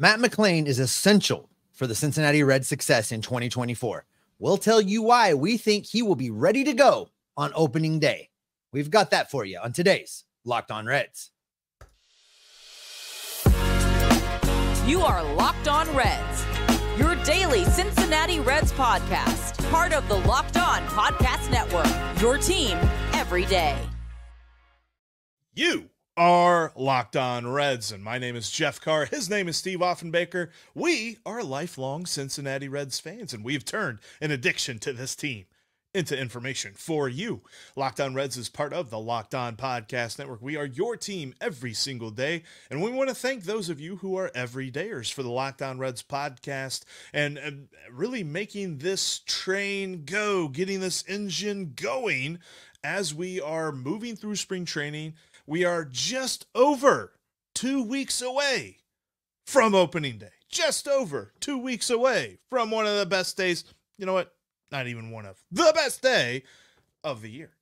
Matt McLain is essential for the Cincinnati Reds' success in 2024. We'll tell you why we think he will be ready to go on opening day. We've got that for you on today's Locked on Reds. You are Locked on Reds, your daily Cincinnati Reds podcast, part of the Locked on Podcast Network, your team every day. You are Locked on Reds, and my name is Jeff Carr. His name is Steve Offenbaker. We are lifelong Cincinnati Reds fans, and we've turned an addiction to this team into information for you. Locked on Reds is part of the Locked on Podcast Network. We are your team every single day, and we want to thank those of you who are everydayers for the Locked on Reds podcast and really making this train go, getting this engine going as we are moving through spring training. We are just over 2 weeks away from opening day, just over 2 weeks away from one of the best days. You know what? Not even one of the best day of the year.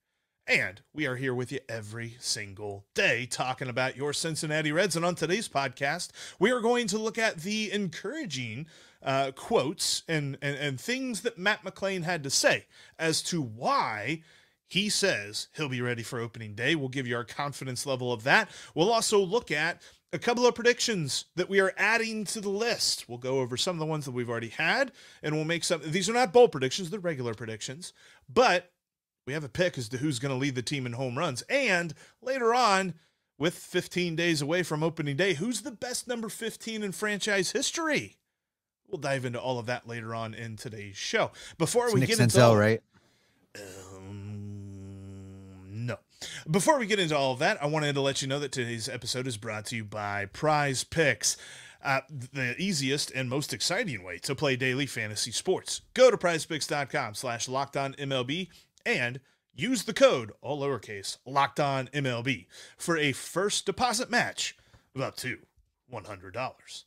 And we are here with you every single day talking about your Cincinnati Reds. And on today's podcast, we are going to look at the encouraging quotes and things that Matt McLain had to say as to why he says he'll be ready for opening day. We'll give you our confidence level of that. We'll also look at a couple of predictions that we are adding to the list. We'll go over some of the ones that we've already had, and we'll make some. These are not bold predictions, they're regular predictions, but we have a pick as to who's going to lead the team in home runs. And later on, with 15 days away from opening day, who's the best number 15 in franchise history? We'll dive into all of that later on in today's show. Before we get into all, right? Before we get into all of that, I wanted to let you know that today's episode is brought to you by PrizePicks, the easiest and most exciting way to play daily fantasy sports. Go to PrizePicks.com/LockedOnMLB and use the code, all lowercase, LockedOnMLB, for a first deposit match of up to $100.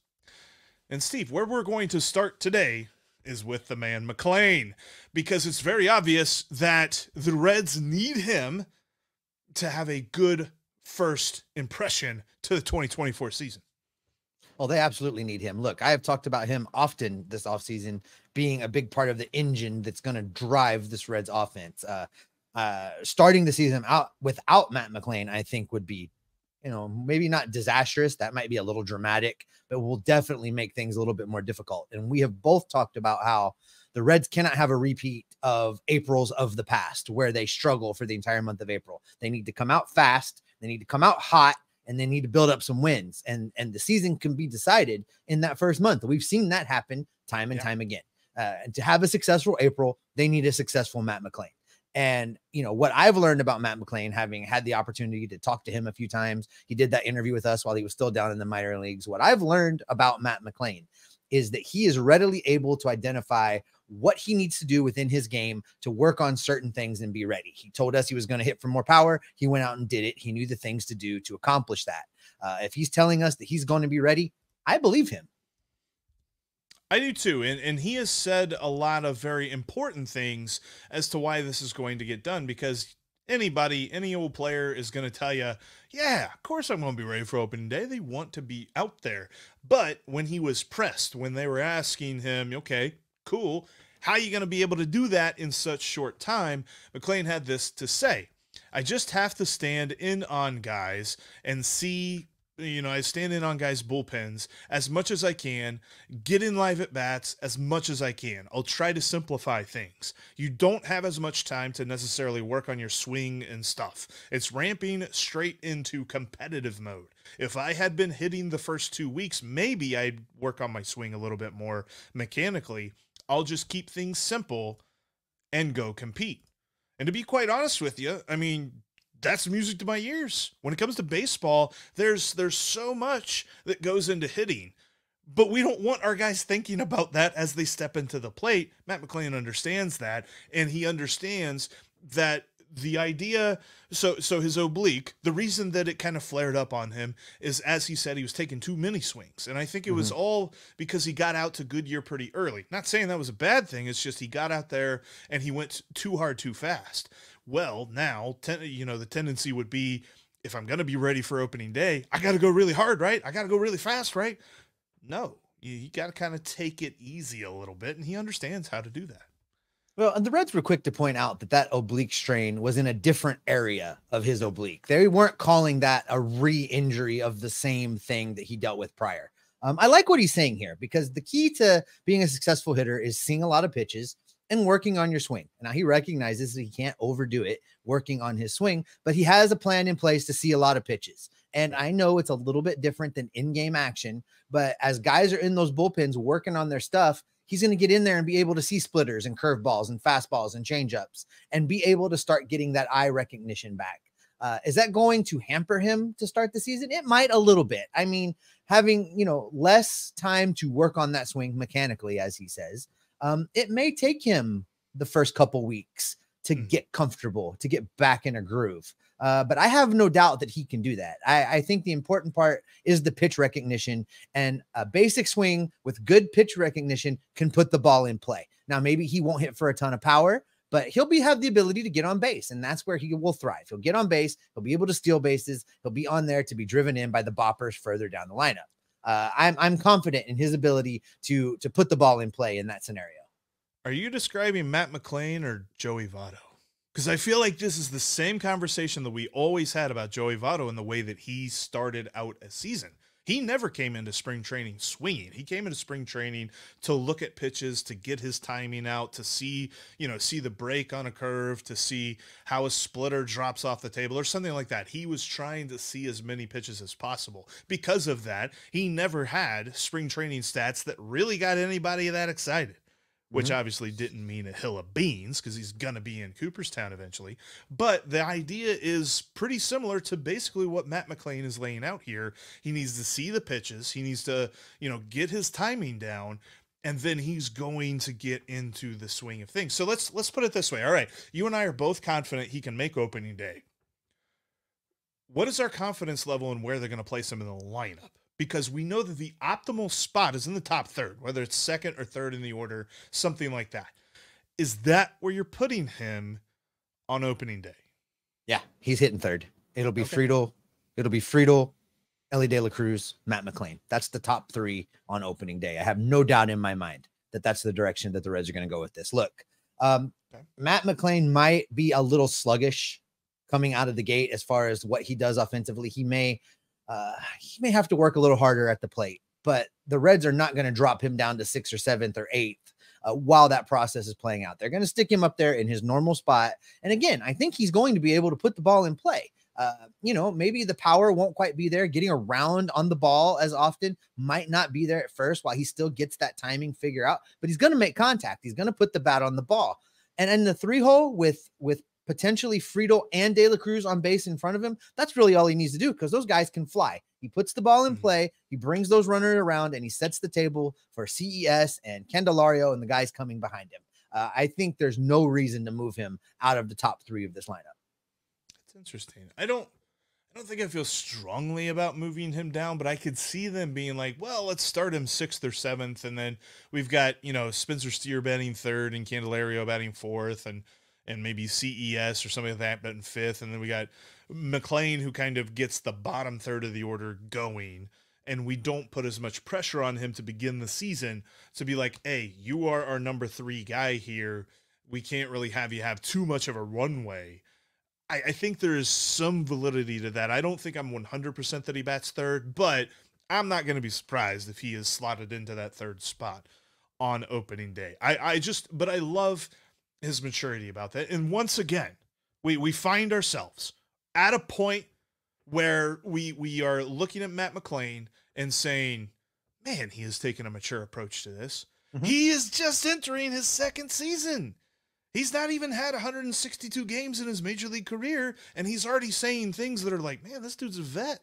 And Steve, where we're going to start today is with the man McLain, because it's very obvious that the Reds need him to have a good first impression to the 2024 season. Well, they absolutely need him. Look, I have talked about him often this offseason being a big part of the engine that's going to drive this Reds offense. Starting the season out without Matt McLain, I think would be, you know, maybe not disastrous. That might be a little dramatic, but will definitely make things a little bit more difficult. And we have both talked about how the Reds cannot have a repeat of April's of the past where they struggle for the entire month of April. They need to come out fast. They need to come out hot, and they need to build up some wins. And the season can be decided in that first month. We've seen that happen time and time again. And to have a successful April, they need a successful Matt McLain. And, you know, what I've learned about Matt McLain, having had the opportunity to talk to him a few times, he did that interview with us while he was still down in the minor leagues. What I've learned about Matt McLain is that he is readily able to identify what he needs to do within his game to work on certain things and be ready. He told us he was going to hit for more power. He went out and did it. He knew the things to do to accomplish that. If he's telling us that he's going to be ready, I believe him. I do too. And he has said a lot of very important things as to why this is going to get done, because anybody, any old player is going to tell you, yeah, of course I'm going to be ready for opening day. They want to be out there. But when he was pressed, when they were asking him, okay, cool, how are you going to be able to do that in such short time? McLain had this to say: I just have to stand in on guys and see, you know, I stand in on guys' bullpens as much as I can, get in live at bats as much as I can. I'll try to simplify things. You don't have as much time to necessarily work on your swing and stuff. It's ramping straight into competitive mode. If I had been hitting the first 2 weeks, maybe I'd work on my swing a little bit more mechanically. I'll just keep things simple and go compete. And to be quite honest with you, I mean, that's music to my ears. When it comes to baseball, there's so much that goes into hitting, but we don't want our guys thinking about that as they step into the plate. Matt McLain understands that, and he understands that the idea, so his oblique, the reason that it kind of flared up on him is, as he said, he was taking too many swings. And I think it was all because he got out to Goodyear pretty early. Not saying that was a bad thing. It's just he got out there and he went too hard, too fast. Well, now, you know, the tendency would be, if I'm going to be ready for opening day, I got to go really hard, right? I got to go really fast, right? No, you got to kind of take it easy a little bit, and he understands how to do that. Well, and the Reds were quick to point out that oblique strain was in a different area of his oblique. They weren't calling that a re-injury of the same thing that he dealt with prior. I like what he's saying here, because the key to being a successful hitter is seeing a lot of pitches and working on your swing. Now, he recognizes that he can't overdo it working on his swing, but he has a plan in place to see a lot of pitches. And I know it's a little bit different than in-game action, but as guys are in those bullpens working on their stuff, he's going to get in there and be able to see splitters and curveballs and fastballs and changeups and be able to start getting that eye recognition back. Is that going to hamper him to start the season? It might a little bit. I mean, having, less time to work on that swing mechanically, as he says, it may take him the first couple weeks to get comfortable, to get back in a groove. But I have no doubt that he can do that. I think the important part is the pitch recognition, and a basic swing with good pitch recognition can put the ball in play. Now, maybe he won't hit for a ton of power, but he'll have the ability to get on base, and that's where he will thrive. He'll get on base. He'll be able to steal bases. He'll be on there to be driven in by the boppers further down the lineup. I'm confident in his ability to put the ball in play in that scenario. Are you describing Matt McLain or Joey Votto? Because I feel like this is the same conversation that we always had about Joey Votto and the way that he started out a season. He never came into spring training swinging. He came into spring training to look at pitches, to get his timing out, to see, see the break on a curve, to see how a splitter drops off the table or something like that. He was trying to see as many pitches as possible. Because of that, he never had spring training stats that really got anybody that excited. Which obviously didn't mean a hill of beans, because he's going to be in Cooperstown eventually. But the idea is pretty similar to basically what Matt McLain is laying out here. He needs to see the pitches. He needs to, get his timing down, and then he's going to get into the swing of things. So let's put it this way. All right. You and I are both confident he can make opening day. What is our confidence level in where they're going to place him in the lineup? Because we know that the optimal spot is in the top third, whether it's second or third in the order, something like that. Is that where you're putting him on opening day? Yeah, he's hitting third. It'll be okay. Friedel. It'll be Friedel, Ellie De La Cruz, Matt McLain. That's the top three on opening day. I have no doubt in my mind that that's the direction that the Reds are going to go with this. Look, Matt McLain might be a little sluggish coming out of the gate as far as what he does offensively. He may have to work a little harder at the plate, but the Reds are not going to drop him down to 6th or 7th or 8th while that process is playing out. They're going to stick him up there in his normal spot. And again, I think he's going to be able to put the ball in play. Maybe the power won't quite be there. Getting around on the ball as often might not be there at first while he still gets that timing figure out, but he's going to make contact. He's going to put the bat on the ball. And in the 3-hole with potentially Friedel and De La Cruz on base in front of him, that's really all he needs to do, because those guys can fly. He puts the ball in play, he brings those runners around, and he sets the table for CES and Candelario and the guys coming behind him. I think there's no reason to move him out of the top three of this lineup. That's interesting. I don't think I feel strongly about moving him down, but I could see them being like, well, let's start him 6th or 7th, and then we've got, Spencer Steer batting 3rd and Candelario batting 4th, and maybe CES or something like that, but in 5th. And then we got McLain, who kind of gets the bottom third of the order going. And we don't put as much pressure on him to begin the season to be like, hey, you are our number 3 guy here. We can't really have you have too much of a runway. I think there is some validity to that. I don't think I'm 100% that he bats 3rd, but I'm not going to be surprised if he is slotted into that 3rd spot on opening day. But I love his maturity about that. And once again, we find ourselves at a point where we are looking at Matt McLain and saying, man, he has taken a mature approach to this. He is just entering his 2nd season. He's not even had 162 games in his major league career, and he's already saying things that are like, man, this dude's a vet.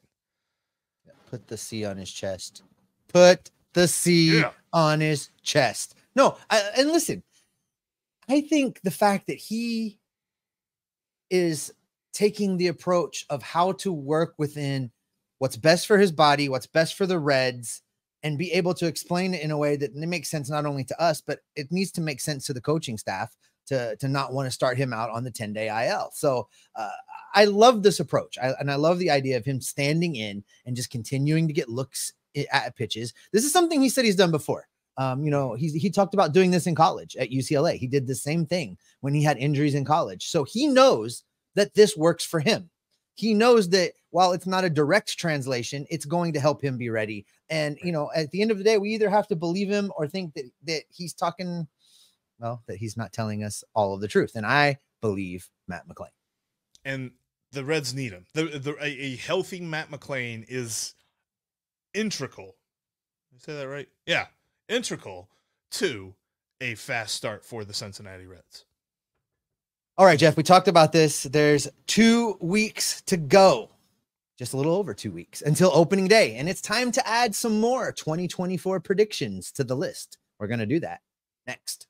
Put the C on his chest. Put the C on his chest. No, and listen, I think the fact that he is taking the approach of how to work within what's best for his body, what's best for the Reds, and be able to explain it in a way that makes sense not only to us, but it needs to make sense to the coaching staff to not want to start him out on the 10-day IL. So I love this approach, and I love the idea of him standing in and just continuing to get looks at pitches. This is something he said he's done before. You know, he talked about doing this in college at UCLA. He did the same thing when he had injuries in college. So he knows that this works for him. He knows that while it's not a direct translation, it's going to help him be ready. And, you know, at the end of the day, we either have to believe him or think that, he's talking, well, that he's not telling us all of the truth. And I believe Matt McLain. And the Reds need him. A healthy Matt McLain is integral. Did I say that right? Yeah. Integral to a fast start for the Cincinnati Reds. All right, Jeff, we talked about this. There's 2 weeks to go, just a little over 2 weeks until opening day. And it's time to add some more 2024 predictions to the list. We're going to do that next.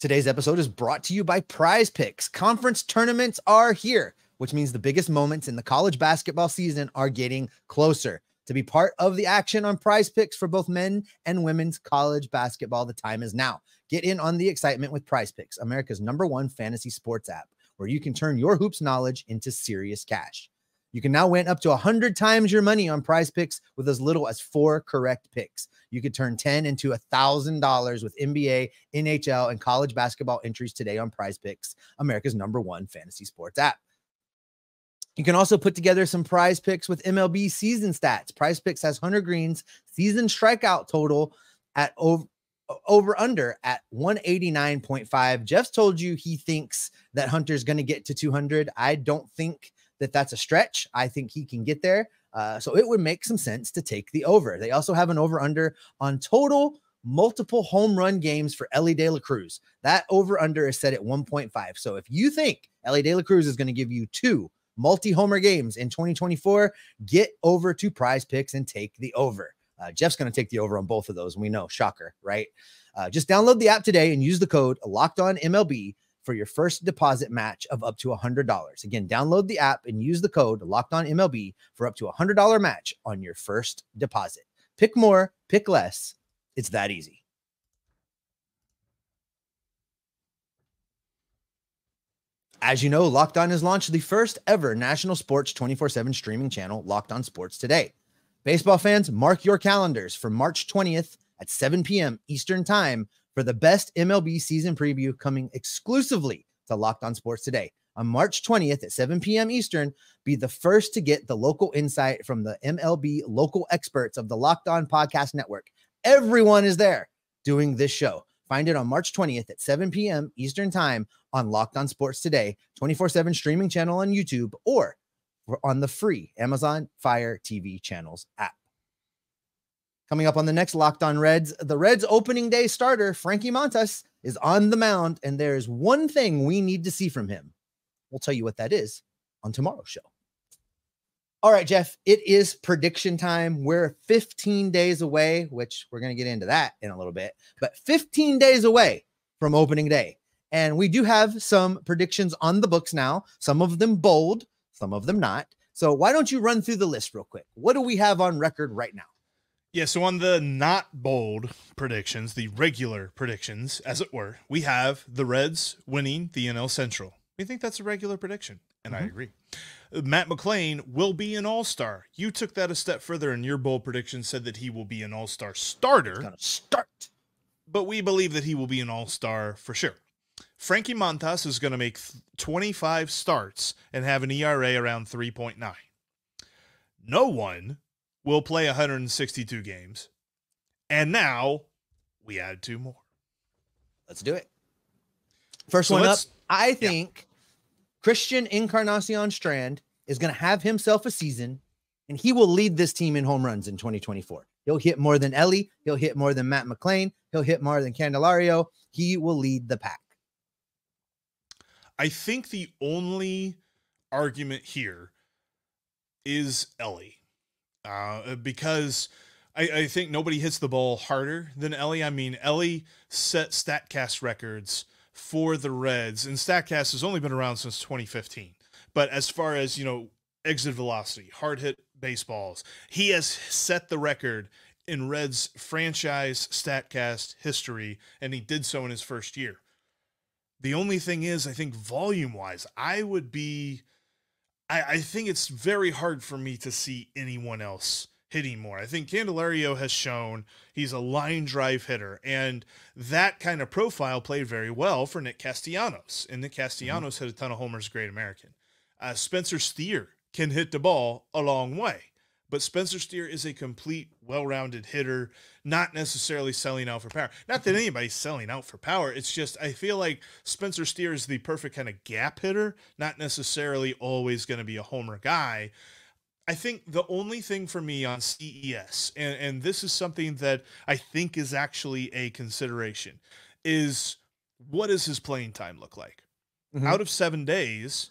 Today's episode is brought to you by PrizePicks. Conference tournaments are here, which means the biggest moments in the college basketball season are getting closer. To be part of the action on PrizePicks for both men and women's college basketball, the time is now. Get in on the excitement with PrizePicks, America's #1 fantasy sports app, where you can turn your hoops knowledge into serious cash. You can now win up to 100 times your money on PrizePicks with as little as 4 correct picks. You could turn $10 into $1,000 with NBA, NHL, and college basketball entries today on PrizePicks, America's #1 fantasy sports app. You can also put together some prize picks with MLB season stats. PrizePicks has Hunter Green's season strikeout total at over/under at 189.5. Jeff's told you he thinks that Hunter's going to get to 200. I don't think that that's a stretch. I think he can get there. So it would make some sense to take the over. They also have an over/under on total multiple home run games for Ellie De La Cruz. That over/under is set at 1.5. So if you think Ellie De La Cruz is going to give you 2 multi-homer games in 2024, get over to PrizePicks and take the over. Jeff's going to take the over on both of those. We know, shocker, right? Just download the app today and use the code LOCKEDONMLB for your first deposit match of up to $100. Again, download the app and use the code LOCKEDONMLB for up to $100 match on your first deposit. Pick more, pick less. It's that easy. As you know, Locked On has launched the first ever national sports 24/7 streaming channel, Locked On Sports Today. Baseball fans, mark your calendars for March 20th at 7 p.m. Eastern Time for the best MLB season preview coming exclusively to Locked On Sports Today. On March 20th at 7 p.m. Eastern, be the first to get the local insight from the MLB local experts of the Locked On Podcast Network. Everyone is there doing this show. Find it on March 20th at 7 p.m. Eastern Time on Locked On Sports Today, 24/7 streaming channel on YouTube or on the free Amazon Fire TV channels app. Coming up on the next Locked On Reds, the Reds opening day starter, Frankie Montas, is on the mound, and there is one thing we need to see from him. We'll tell you what that is on tomorrow's show. All right, Jeff, it is prediction time. We're 15 days away, which we're going to get into that in a little bit, but 15 days away from opening day. And we do have some predictions on the books now, some of them bold, some of them not. So why don't you run through the list real quick? What do we have on record right now? Yeah, so on the not bold predictions, the regular predictions, as it were, we have the Reds winning the NL Central. We think that's a regular prediction, and I agree. Matt McLain will be an all-star. You took that a step further in your bold prediction, said that he will be an all-star starter. He's gonna start. But we believe that he will be an all-star for sure. Frankie Montas is going to make 25 starts and have an ERA around 3.9. No one will play 162 games. And now we add 2 more. Let's do it. First one up, I think... Yeah. Christian Encarnacion Strand is going to have himself a season, and he will lead this team in home runs in 2024. He'll hit more than Ellie. He'll hit more than Matt McLain. He'll hit more than Candelario. He will lead the pack. I think the only argument here is Ellie, because I think nobody hits the ball harder than Ellie. I mean, Ellie set StatCast records for the Reds, and StatCast has only been around since 2015. But as far as, you know, exit velocity, hard hit baseballs, he has set the record in Reds franchise StatCast history, and he did so in his first year. The only thing is, I think volume wise, I think it's very hard for me to see anyone else hitting more. I think Candelario has shown he's a line drive hitter, and that kind of profile played very well for Nick Castellanos, and Nick Castellanos hit a ton of homers, great American. Spencer Steer can hit the ball a long way, but Spencer Steer is a complete, well-rounded hitter, not necessarily selling out for power. Not that anybody's selling out for power. It's just I feel like Spencer Steer is the perfect kind of gap hitter, not necessarily always going to be a homer guy. I think the only thing for me on CES, and this is something that I think is actually a consideration, is what does his playing time look like? Out of 7 days,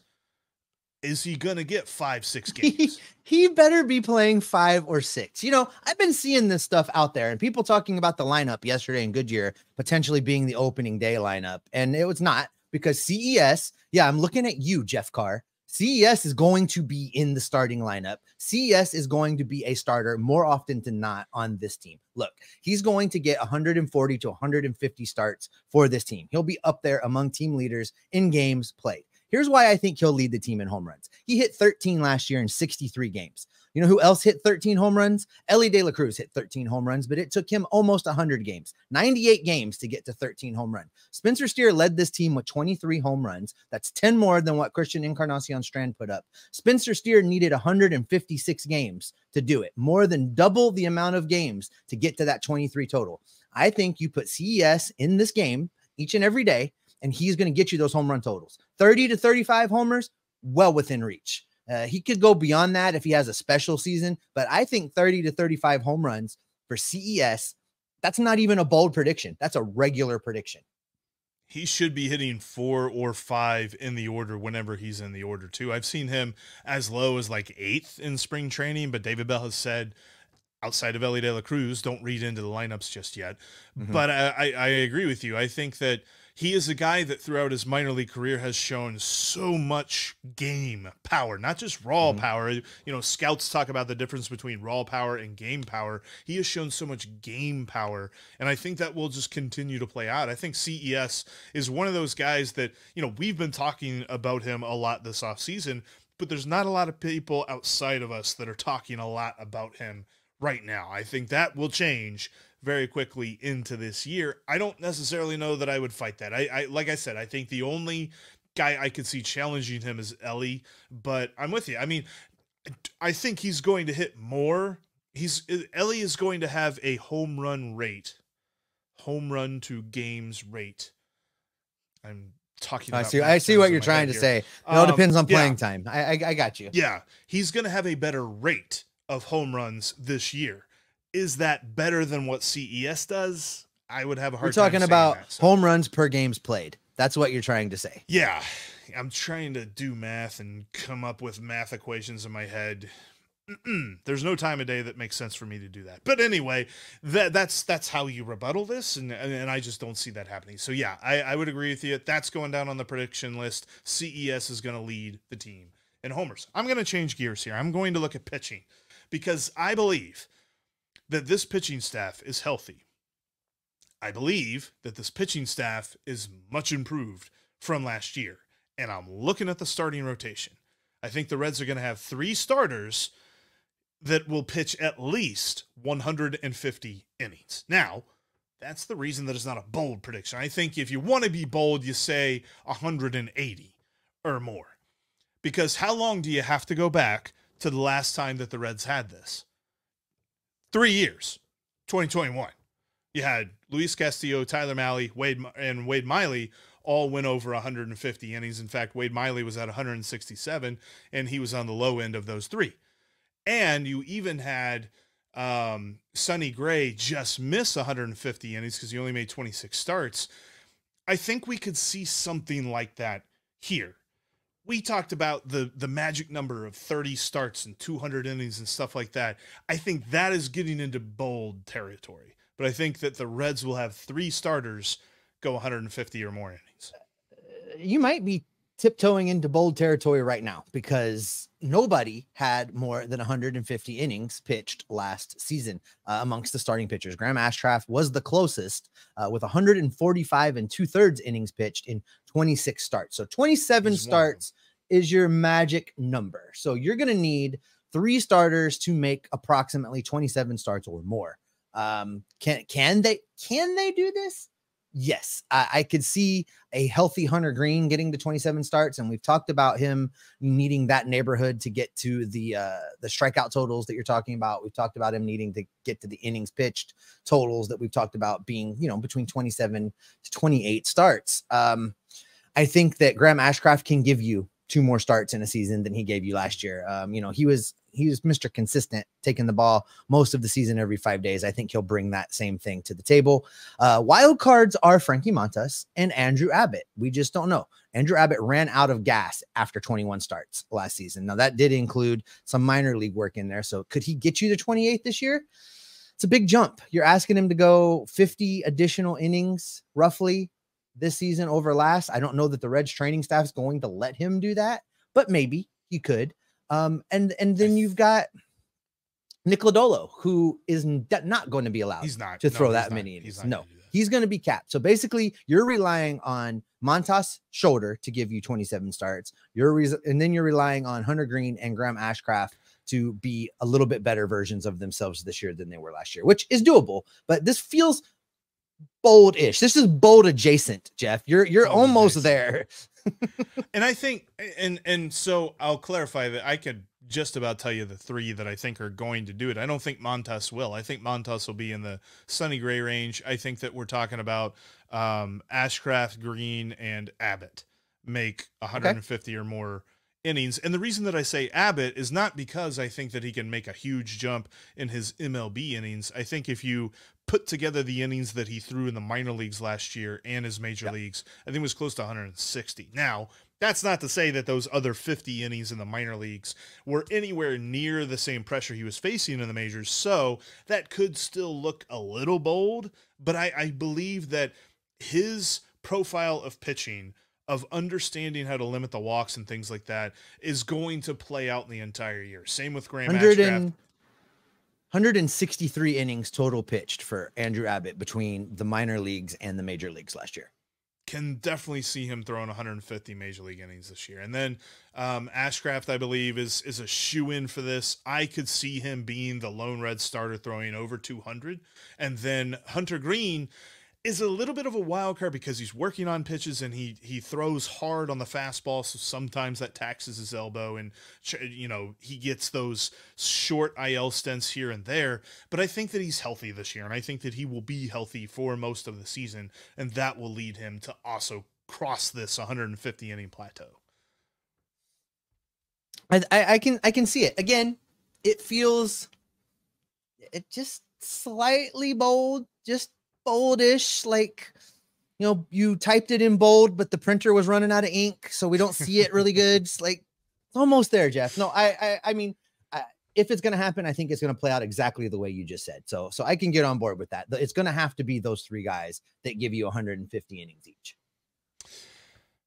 is he going to get 5-6 games? He better be playing 5 or 6. You know, I've been seeing this stuff out there and people talking about the lineup yesterday in Goodyear potentially being the opening day lineup. And it was not, because CES, yeah, I'm looking at you, Jeff Carr. CES is going to be in the starting lineup. CES is going to be a starter more often than not on this team. Look, he's going to get 140 to 150 starts for this team. He'll be up there among team leaders in games played. Here's why I think he'll lead the team in home runs. He hit 13 last year in 63 games. You know who else hit 13 home runs? Ellie De La Cruz hit 13 home runs, but it took him almost 100 games, 98 games to get to 13 home run. Spencer Steer led this team with 23 home runs. That's 10 more than what Christian Encarnacion Strand put up. Spencer Steer needed 156 games to do it, more than double the amount of games to get to that 23 total. I think you put CES in this game each and every day, and he's going to get you those home run totals. 30 to 35 homers, well within reach. He could go beyond that if he has a special season, but I think 30 to 35 home runs for CES, that's not even a bold prediction. That's a regular prediction. He should be hitting 4 or 5 in the order whenever he's in the order too. I've seen him as low as like 8th in spring training, but David Bell has said, outside of Ellie De La Cruz, don't read into the lineups just yet. But I agree with you. I think that he is a guy that throughout his minor league career has shown so much game power, not just raw power. You know, scouts talk about the difference between raw power and game power. He has shown so much game power, and I think that will just continue to play out. I think CES is one of those guys that, you know, we've been talking about him a lot this offseason, but there's not a lot of people outside of us that are talking a lot about him right now. I think that will change very quickly into this year. I don't necessarily know that I would fight that. I like I said, I think the only guy I could see challenging him is Ellie, but I'm with you. I mean, I think he's going to hit more. Ellie is going to have a home run rate, home run to games rate. I'm talking about I see what you're trying to here. Say. It all depends on playing time. I got you. Yeah. He's going to have a better rate of home runs this year. Is that better than what CES does? I would have a hard time saying that. We're talking about home runs per games played. That's what you're trying to say. Yeah. I'm trying to do math and come up with math equations in my head. There's no time of day that makes sense for me to do that. But anyway, that's how you rebuttal this, and I just don't see that happening. So, yeah, I would agree with you. That's going down on the prediction list. CES is going to lead the team in homers. I'm going to change gears here. I'm going to look at pitching because I believe that this pitching staff is healthy. I believe that this pitching staff is much improved from last year, and I'm looking at the starting rotation. I think the Reds are going to have 3 starters that will pitch at least 150 innings. Now, that's the reason that it's not a bold prediction. I think if you want to be bold, you say 180 or more, because how long do you have to go back to the last time that the Reds had this? 3 years, 2021. You had Luis Castillo, Tyler Mahle, Wade Miley all went over 150 innings. In fact, Wade Miley was at 167, and he was on the low end of those 3. And you even had Sonny Gray just miss 150 innings because he only made 26 starts. I think we could see something like that here. We talked about the magic number of 30 starts and 200 innings and stuff like that. I think that is getting into bold territory, but I think that the Reds will have 3 starters go 150 or more innings. You might be tiptoeing into bold territory right now because nobody had more than 150 innings pitched last season amongst the starting pitchers. Graham Ashcraft was the closest with 145 and 2/3 innings pitched in 26 starts. So 27 starts is your magic number. So you're going to need three starters to make approximately 27 starts or more. Can they do this? Yes. I could see a healthy Hunter Green getting to 27 starts. And we've talked about him needing that neighborhood to get to the strikeout totals that you're talking about. We've talked about him needing to get to the innings pitched totals that we've talked about being, you know, between 27 to 28 starts. I think that Graham Ashcraft can give you 2 more starts in a season than he gave you last year. You know, he was Mr. Consistent, taking the ball most of the season every 5 days. I think he'll bring that same thing to the table. Wild cards are Frankie Montas and Andrew Abbott. We just don't know. Andrew Abbott ran out of gas after 21 starts last season. Now that did include some minor league work in there. So could he get you to 28 this year? It's a big jump. You're asking him to go 50 additional innings roughly this season over last. I don't know that the Reds training staff is going to let him do that, but maybe he could. And then you've got Nick Lodolo, who is not going to be allowed to throw that many innings. No, he's going to be capped. So basically you're relying on Montas' shoulder to give you 27 starts. And then you're relying on Hunter Green and Graham Ashcraft to be a little bit better versions of themselves this year than they were last year, which is doable, but this feels bold-ish. This is bold adjacent, Jeff. You're bold almost adjacent there. And I think, and so I'll clarify that I could just about tell you the 3 that I think are going to do it. I don't think Montas will. I think Montas will be in the Sonny Gray range. I think that we're talking about Ashcraft, Green, and Abbott make 150 or more innings. And the reason that I say Abbott is not because I think that he can make a huge jump in his MLB innings. I think if you put together the innings that he threw in the minor leagues last year and his major leagues, I think it was close to 160. Now, that's not to say that those other 50 innings in the minor leagues were anywhere near the same pressure he was facing in the majors. So that could still look a little bold, but I believe that his profile of pitching, of understanding how to limit the walks and things like that, is going to play out in the entire year. Same with Graham Ashcraft. 163 innings total pitched for Andrew Abbott between the minor leagues and the major leagues last year. Can definitely see him throwing 150 major league innings this year. And then Ashcraft, I believe, is a shoe-in for this. I could see him being the lone Red starter throwing over 200. And then Hunter Green is a little bit of a wild card because he's working on pitches and he throws hard on the fastball. So sometimes that taxes his elbow and, you know, he gets those short IL stints here and there, but I think that he's healthy this year. And I think that he will be healthy for most of the season. And that will lead him to also cross this 150 inning plateau. I can see it again. It feels just slightly bold, just boldish, like, you know, you typed it in bold but the printer was running out of ink, so we don't see it really good. It's like almost there, Jeff. No, I mean, if it's going to happen, I think it's going to play out exactly the way you just said. So I can get on board with that. It's going to have to be those 3 guys that give you 150 innings each.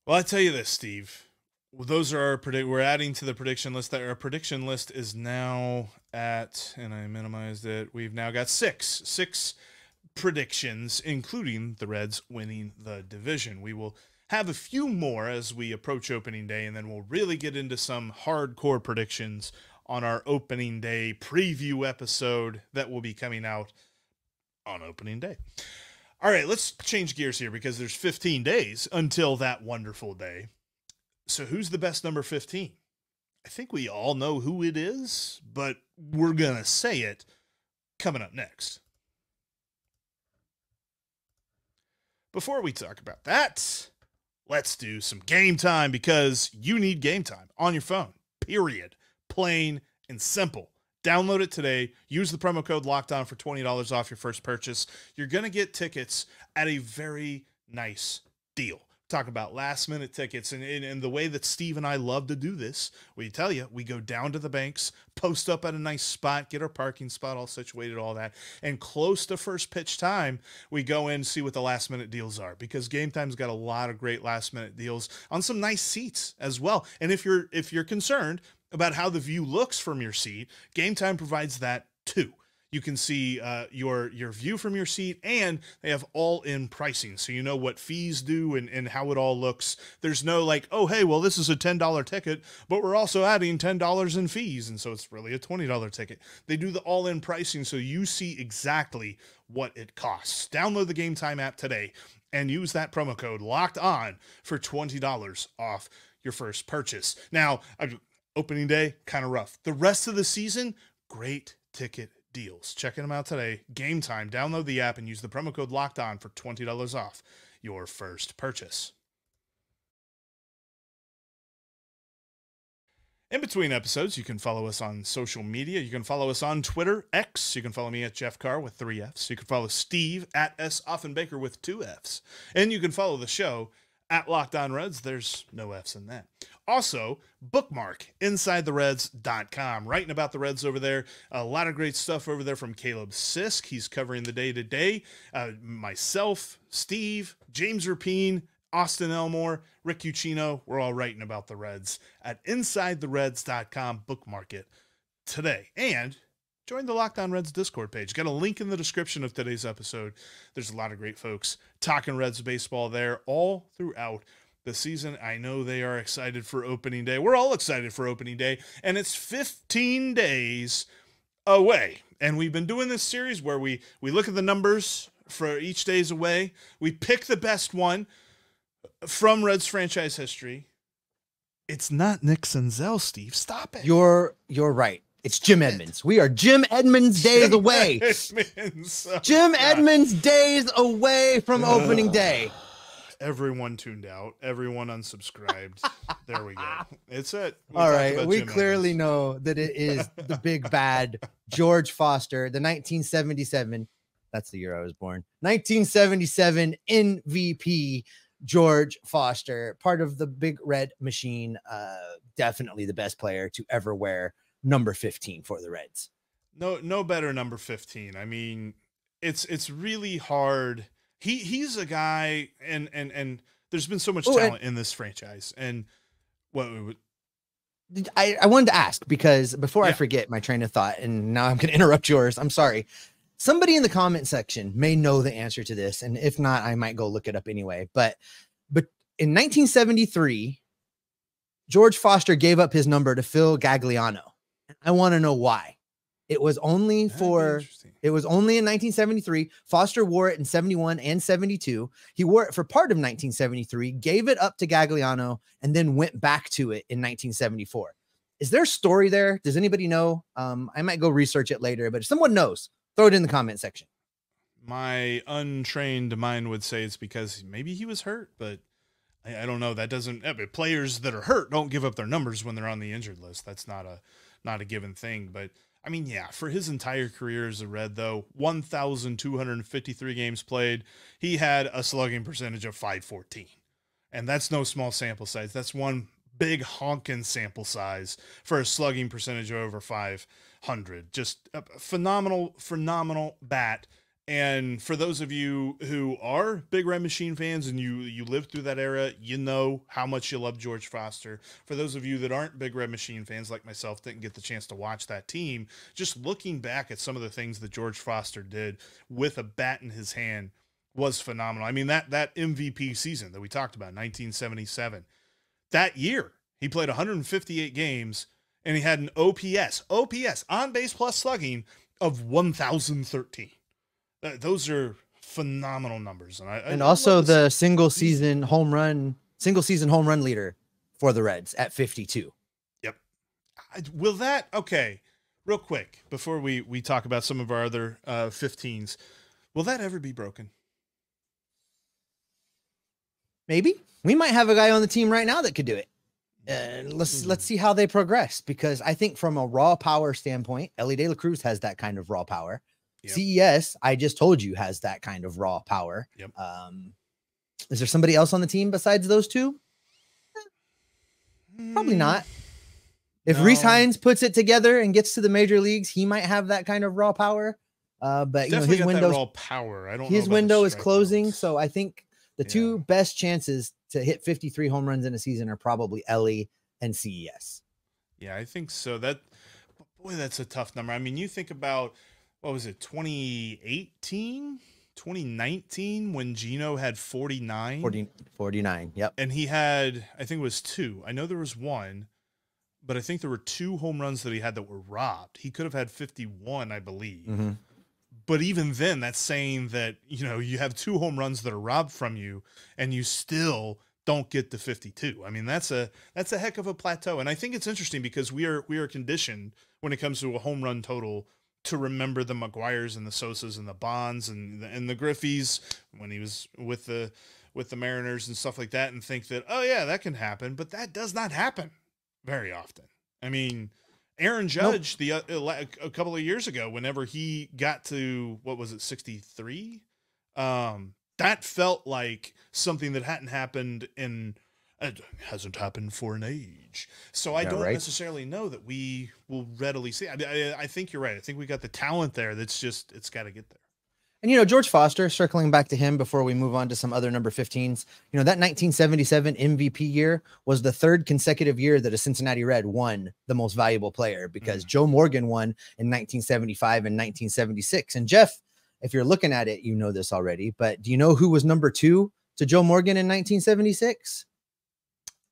Well, I tell you this, Steve, those are our we're adding to the prediction list. That our prediction list is now at, and I minimized it, we've now got six predictions, including the Reds winning the division. We will have a few more as we approach opening day, and then we'll really get into some hardcore predictions on our opening day preview episode that will be coming out on opening day. All right, let's change gears here because there's 15 days until that wonderful day. So who's the best number 15? I think we all know who it is, but we're going to say it coming up next. Before we talk about that, let's do some Game Time, because you need Game Time on your phone, period. Plain and simple. Download it today. Use the promo code LOCKEDON for $20 off your first purchase. You're going to get tickets at a very nice deal. Talk about last-minute tickets, and the way that Steve and I love to do this, we tell you, we go down to the banks, post up at a nice spot, get our parking spot all situated, all that, and close to first pitch time, we go in and see what the last-minute deals are, because Game Time's got a lot of great last-minute deals on some nice seats as well. And if you're concerned about how the view looks from your seat, Game Time provides that too. You can see your view from your seat, and they have all-in pricing, so you know what fees do and how it all looks. There's no like, oh, hey, well, this is a $10 ticket, but we're also adding $10 in fees, and so it's really a $20 ticket. They do the all-in pricing, so you see exactly what it costs. Download the Game Time app today and use that promo code LOCKEDON for $20 off your first purchase. Now, opening day, kind of rough. The rest of the season, great ticket deals. Checking them out today. Game Time. Download the app and use the promo code LOCKEDON for $20 off your first purchase. In between episodes, you can follow us on social media. You can follow us on Twitter, X. You can follow me at Jeff Carr with 3 Fs. You can follow Steve at S. Offenbaker with 2 Fs. And you can follow the show at Locked On Reds. There's no Fs in that. Also, bookmark InsideTheReds.com. Writing about the Reds over there. A lot of great stuff over there from Caleb Sisk. He's covering the day-to-day. Myself, Steve, James Rapine, Austin Elmore, Rick Ucchino, we're all writing about the Reds at InsideTheReds.com. Bookmark it today. And join the Locked On Reds Discord page. Got a link in the description of today's episode. There's a lot of great folks talking Reds baseball there all throughout the season. I know they are excited for opening day. We're all excited for opening day, and it's 15 days away. And we've been doing this series where we look at the numbers for each day's away. We pick the best one from Reds franchise history. It's not Nick Senzel, Steve. Stop it. You're right. It's Jim Edmonds. We are Jim Edmonds days away. Edmonds days away from opening day. Everyone tuned out. Everyone unsubscribed. There we go. It's it. All right. We clearly know that it is the big bad George Foster, the 1977. That's the year I was born. 1977 MVP. George Foster, part of the Big Red machine, definitely the best player to ever wear number 15 for the Reds. No better number 15. I mean, it's really hard. He's a guy, and there's been so much talent in this franchise. And what I wanted to ask, because before I forget my train of thought, and now I'm going to interrupt yours. I'm sorry. Somebody in the comment section may know the answer to this, and if not, I might go look it up anyway. But in 1973, George Foster gave up his number to Phil Gagliano. I want to know why. It was only in 1973. Foster wore it in 71 and 72. He wore it for part of 1973, gave it up to Gagliano, and then went back to it in 1974. Is there a story there? Does anybody know? I might go research it later, but if someone knows, throw it in the comment section. My untrained mind would say it's because maybe he was hurt, but I don't know. That doesn't. Players that are hurt don't give up their numbers when they're on the injured list. That's not a given thing. But I mean, yeah, for his entire career as a Red, though, 1,253 games played, he had a slugging percentage of .514, and that's no small sample size. That's one big honking sample size for a slugging percentage of over .500. Just a phenomenal bat. And for those of you who are Big Red machine fans and you lived through that era, you know how much you love George Foster. For those of you that aren't Big Red machine fans like myself, didn't get the chance to watch that team, just looking back at some of the things that George Foster did with a bat in his hand was phenomenal. I mean, that MVP season that we talked about, 1977, that year he played 158 games, and he had an OPS, on base plus slugging, of 1,013. Those are phenomenal numbers. And also the single season home run leader for the Reds at 52. Yep. Okay. Real quick, before we talk about some of our other 15s, will that ever be broken? Maybe. We might have a guy on the team right now that could do it. Let's see how they progress, because I think from a raw power standpoint, Ellie De La Cruz has that kind of raw power. Yep. CES, I just told you, has that kind of raw power. Yep. Is there somebody else on the team besides those two? Probably not. If Reese Hines puts it together and gets to the major leagugues, he might have that kind of raw power. But definitely, you know, his raw power. I don't know. His window is closing, so I think the two best chances to hit 53 home runs in a season are probably Ellie and CES. Yeah, I think so. That's a tough number. I mean, you think about what was it, 2018, 2019, when Gino had 49. Yep. And he had, I think it was two. I know there was one, but I think there were two home runs that he had that were robbed. He could have had 51, I believe. Mm-hmm. But even then, that's saying that, you know, you have two home runs that are robbed from you and you still don't get to 52. I mean, that's a heck of a plateau. And I think it's interesting because we are conditioned when it comes to a home run total to remember the McGwires and the Sosas and the Bonds and the Griffies when he was with the Mariners and stuff like that, and think that, oh yeah, that can happen. But that does not happen very often. I mean, Aaron Judge, nope, a couple of years ago, whenever he got to, what was it, 63, that felt like something that hadn't happened in, hasn't happened for an age. So I don't necessarily know that we will readily see. I think you're right. I think we got the talent there. That's just, it's got to get there. And, you know, George Foster, circling back to him before we move on to some other number 15s, you know, that 1977 MVP year was the third consecutive year that a Cincinnati Red won the most valuable player, because Joe Morgan won in 1975 and 1976. And Jeff, if you're looking at it, you know this already, but do you know who was number two to Joe Morgan in 1976?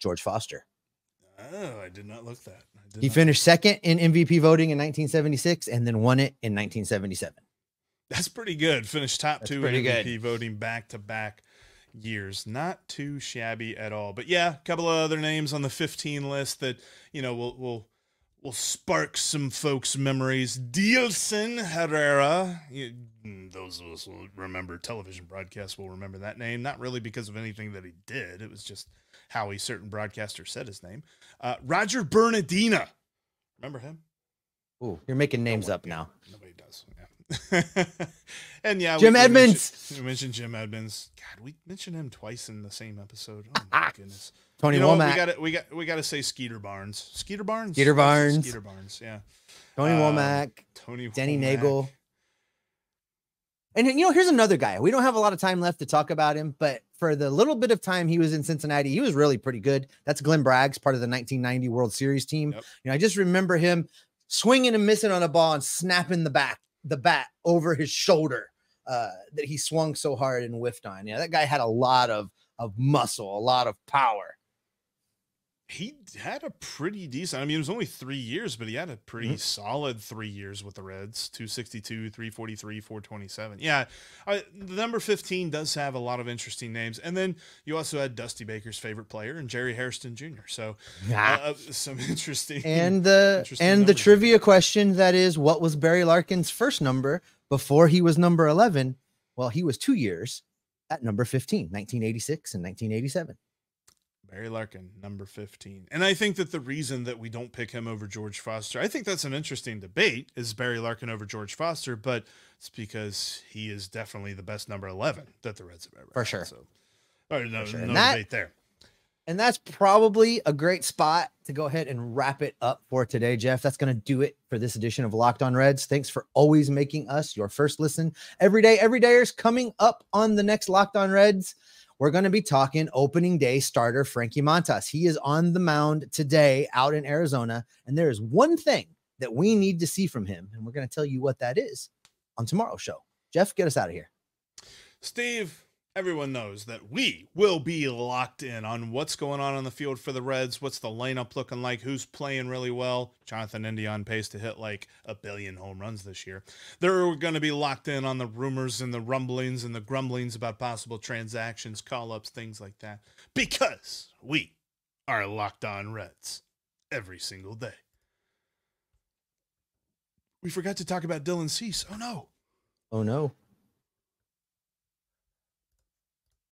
George Foster. Oh, I did not look that. He finished second in MVP voting in 1976 and then won it in 1977. That's pretty good. Finished top two in MVP voting back-to-back years. Not too shabby at all. But yeah, a couple of other names on the 15 list that, you know, will spark some folks' memories. Dilson Herrera. Those of us will remember television broadcasts will remember that name. Not really because of anything that he did. It was just how a certain broadcaster said his name. Roger Bernardina. Remember him? Ooh, you're making names up now. Nobody does. Yeah. And yeah, Jim Edmonds. We mentioned Jim Edmonds. God, we mentioned him twice in the same episode. Oh my goodness. Tony, you know, Womack. We got to say Skeeter Barnes. Skeeter Barnes. Yeah. Tony Womack. Denny Nagel. And, you know, here's another guy. We don't have a lot of time left to talk about him, but for the little bit of time he was in Cincinnati, he was really pretty good. That's Glenn Braggs, part of the 1990 World Series team. Yep. You know, I just remember him swinging and missing on a ball and snapping the bat over his shoulder that he swung so hard and whiffed on. Yeah, that guy had a lot of muscle, a lot of power. He had a pretty decent, I mean, it was only 3 years, but he had a pretty solid 3 years with the Reds. 262, 343, 427. Yeah, the number 15 does have a lot of interesting names. And then you also had Dusty Baker's favorite player and Jerry Hairston Jr. So some interesting. And the trivia question that is, what was Barry Larkin's first number before he was number 11? Well, he was 2 years at number 15, 1986 and 1987. Barry Larkin, number 15. And I think that the reason that we don't pick him over George Foster, I think that's an interesting debate, is Barry Larkin over George Foster, but it's because he is definitely the best number 11 that the Reds have ever had. Sure. So, no debate there. And that's probably a great spot to go ahead and wrap it up for today, Jeff. That's going to do it for this edition of Locked on Reds. Thanks for always making us your first listen every day. Every day is coming up on the next Locked on Reds. We're going to be talking opening day starter Frankie Montas. He is on the mound today out in Arizona, and there is one thing that we need to see from him, and we're going to tell you what that is on tomorrow's show. Jeff, get us out of here. Steve, everyone knows that we will be locked in on what's going on the field for the Reds, what's the lineup looking like, who's playing really well. Jonathan Indy on pace to hit like 1 billion home runs this year. They're going to be locked in on the rumors and the rumblings and the grumblings about possible transactions, call-ups, things like that, because we are Locked on Reds every single day. We forgot to talk about Dylan Cease. Oh, no. Oh, no.